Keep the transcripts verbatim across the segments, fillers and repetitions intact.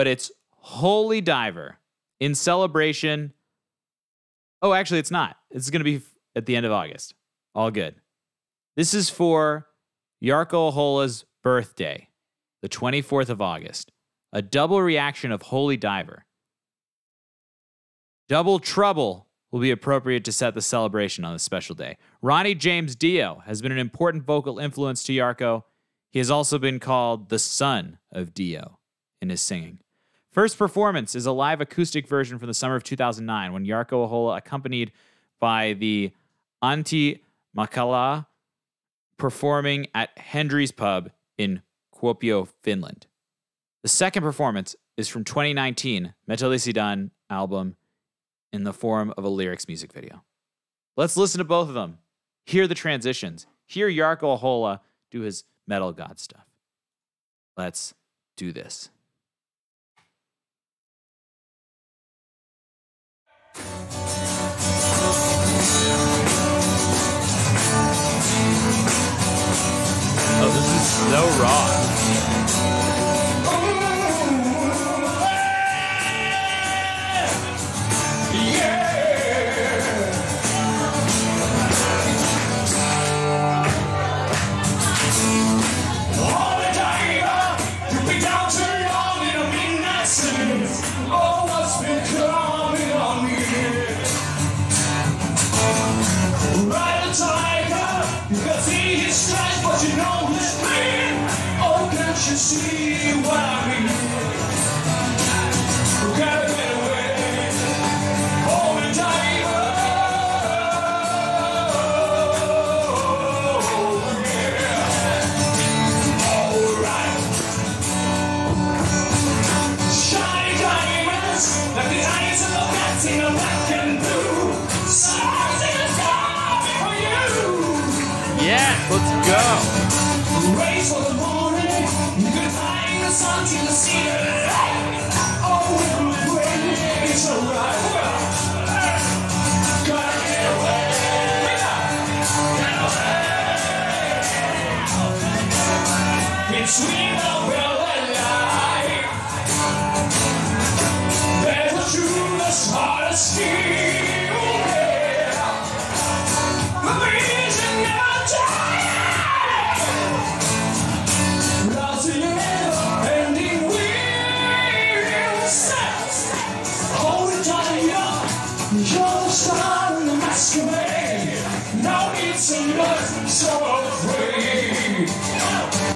but it's Holy Diver in celebration. Oh, actually, it's not. It's going to be at the end of August. All good. This is for Jarkko Ahola's birthday, the twenty-fourth of August. A double reaction of Holy Diver. Double Trouble will be appropriate to set the celebration on this special day. Ronnie James Dio has been an important vocal influence to Jarkko. He has also been called the son of Dio in his singing. First performance is a live acoustic version from the summer of two thousand nine when Jarkko Ahola, accompanied by the Antti Mäkelä, performing at Hendry's Pub in Kuopio, Finland. The second performance is from twenty nineteen Metalisidan album in the form of a lyrics music video. Let's listen to both of them. Hear the transitions. Hear Jarkko Ahola do his metal god stuff. Let's do this. Oh, this is so raw. Yeah! You see what I mean? We gotta get away. Holy Diver. Oh, yeah. Alright. Shiny diamonds, like the eyes of a bat in a black and blue. Stars in the sky for you. Yeah, let's go. Raise for the moon. Something to see the light. Oh, when it's alright.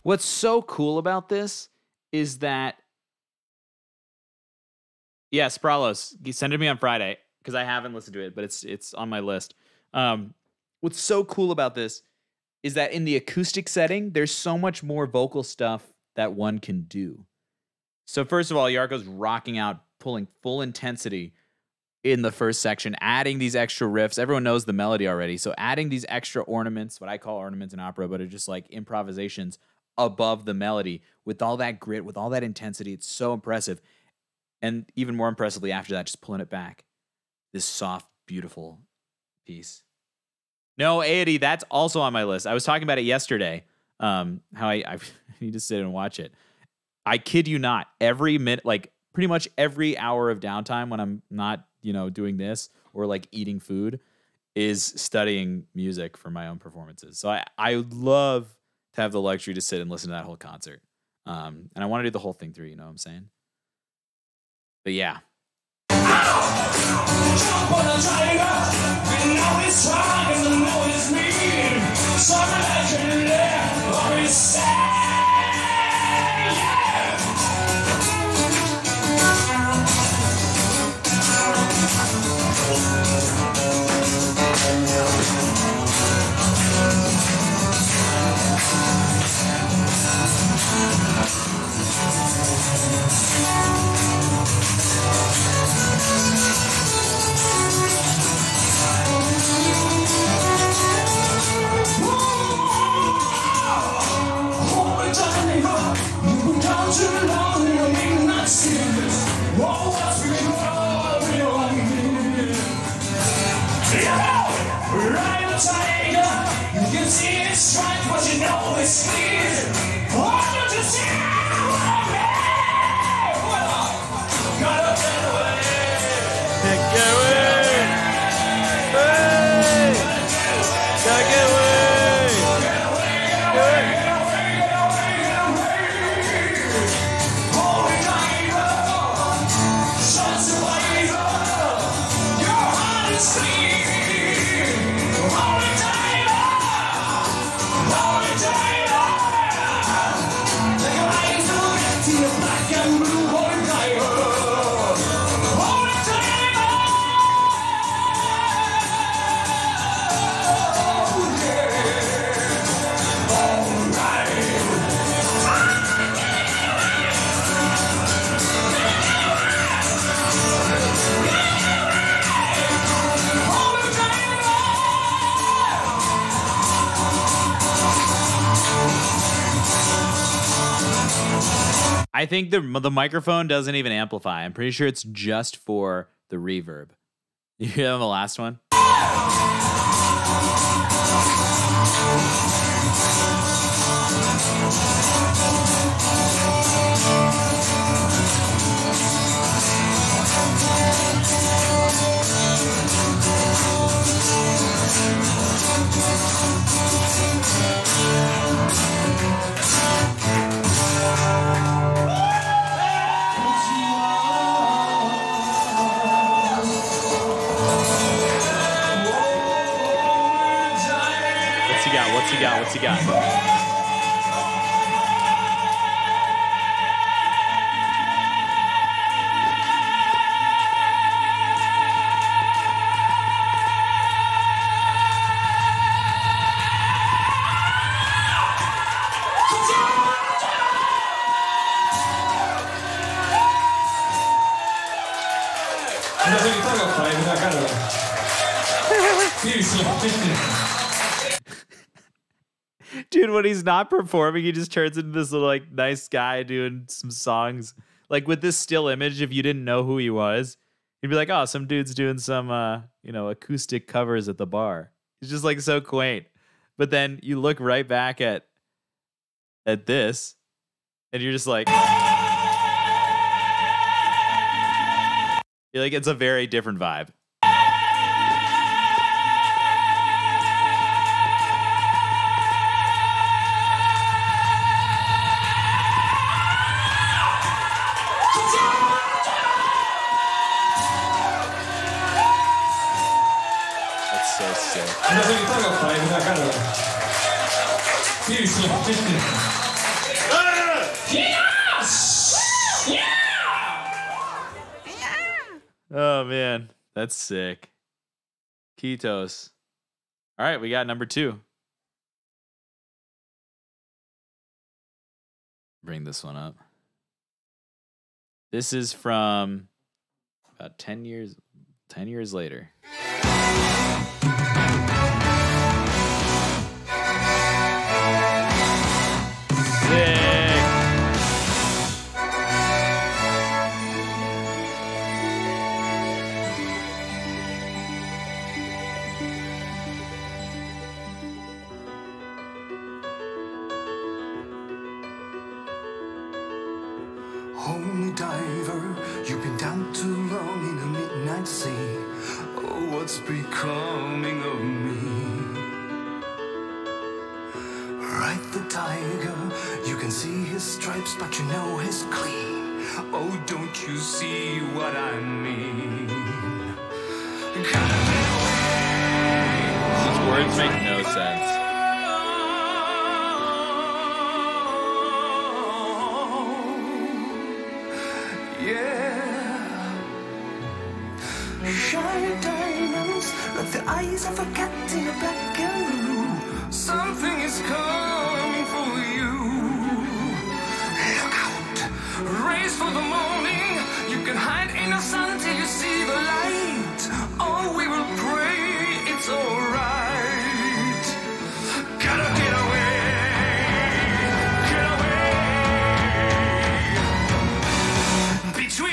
What's so cool about this is that, yeah, Spralos, he sent it to me on Friday because I haven't listened to it, but it's it's on my list. Um, what's so cool about this is that in the acoustic setting, there's so much more vocal stuff that one can do. So first of all, Jarkko's rocking out, pulling full intensity in the first section, adding these extra riffs. Everyone knows the melody already, so adding these extra ornaments, what I call ornaments in opera, but are just like improvisations above the melody with all that grit, with all that intensity. It's so impressive. And even more impressively after that, just pulling it back. This soft, beautiful piece. No, Aity, that's also on my list. I was talking about it yesterday, um, how I, I need to sit and watch it. I kid you not, every minute, like pretty much every hour of downtime when I'm not, you know, doing this or like eating food is studying music for my own performances. So I, I love to have the luxury to sit and listen to that whole concert. Um, and I want to do the whole thing through, you know what I'm saying? But yeah. Woo! I think the the microphone doesn't even amplify. I'm pretty sure it's just for the reverb. You hear the last one? What's he got? What's he got? Dude, when he's not performing, he just turns into this little, like, nice guy doing some songs. Like, with this still image, if you didn't know who he was, you'd be like, oh, some dude's doing some, uh, you know, acoustic covers at the bar. It's just, like, so quaint. But then you look right back at at this, and you're just like... You're like, it's a very different vibe. Oh man, that's sick. Kitos. All right, we got number two. Bring this one up. This is from about ten years, ten years later. Holy diver, you've been down too long in the midnight sea. Oh, what's becoming of me? Right the tiger, you can see his stripes, but you know his clean. Oh, don't you see what I mean? Gotta get away. These words make no sense. Shiny diamonds, like the eyes of a cat in a black kangaroo. Something is coming for you. Look out, race for the morning. You can hide in the sun till you see the light. Oh, we will pray it's alright. Gotta get away, get away. Between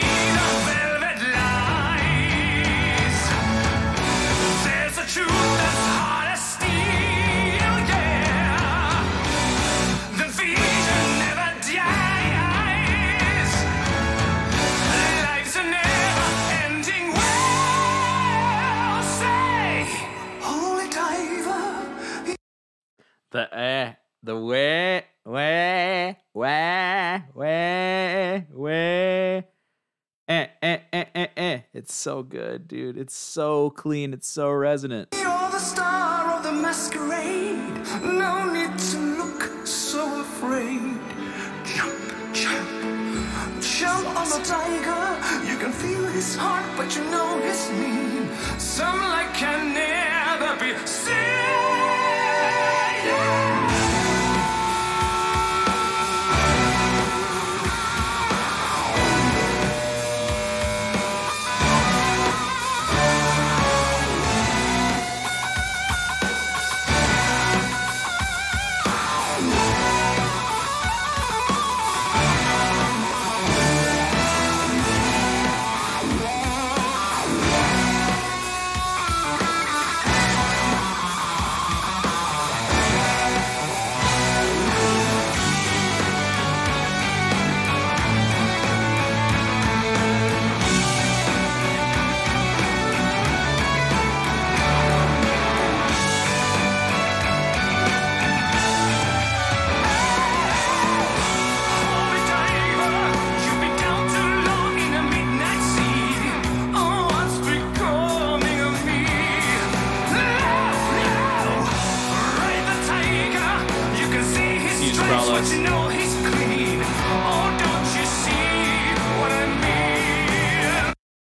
The eh, the way, way, way, way, way, eh, eh, eh, eh, eh. It's so good, dude. It's so clean. It's so resonant. You're the star of the masquerade. No need to look so afraid. Jump, jump, jump on the tiger. You can feel his heart, but you know his mean. Some light can never be seen.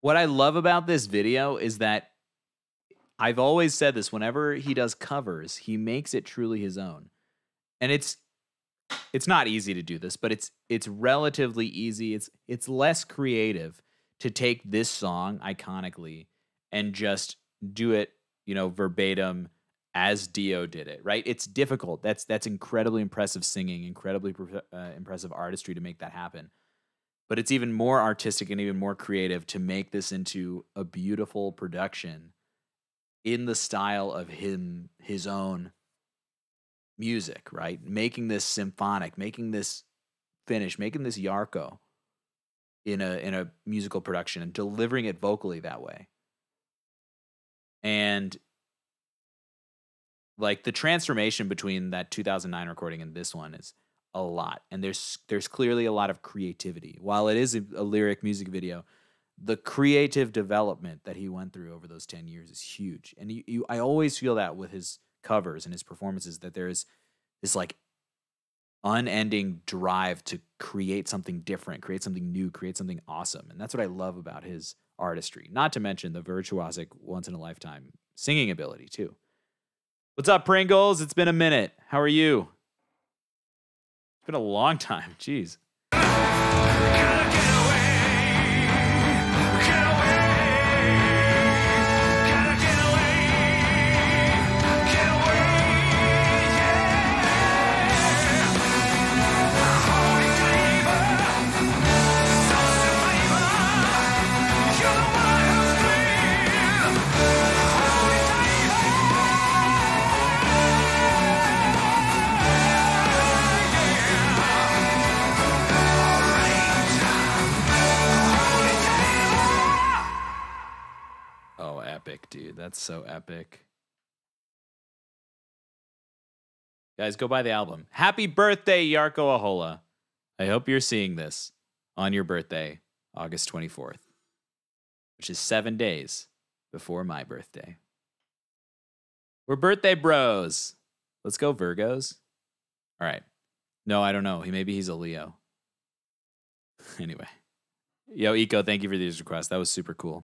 What I love about this video is that I've always said this, whenever he does covers, he makes it truly his own. And it's it's not easy to do this, but it's it's relatively easy. It's it's less creative to take this song iconically and just do it, you know, verbatim as Dio did it, right? It's difficult. That's that's incredibly impressive singing, incredibly uh, impressive artistry to make that happen. But it's even more artistic and even more creative to make this into a beautiful production in the style of him, his own music, right? Making this symphonic, making this finish, making this Jarkko in a, in a musical production and delivering it vocally that way. And like the transformation between that two thousand nine recording and this one is a lot, and there's there's clearly a lot of creativity. While it is a, a lyric music video, the creative development that he went through over those ten years is huge. And you, you, I always feel that with his covers and his performances, that there is this like unending drive to create something different, create something new, create something awesome. And that's what I love about his artistry, not to mention the virtuosic, once-in-a-lifetime singing ability too. What's up, Pringles? It's been a minute. How are you? Been a long time, jeez. Gotta get away. Get away. Gotta get away. Get away. Yeah. Holy Diver. Soul survivor. You're the one who's real. Holy Diver. Oh, epic, dude. That's so epic. Guys, go buy the album. Happy birthday, Jarkko Ahola. I hope you're seeing this on your birthday, August twenty-fourth, which is seven days before my birthday. We're birthday bros. Let's go, Virgos. All right. No, I don't know. Maybe he's a Leo. Anyway. Yo, Eco, thank you for these requests. That was super cool.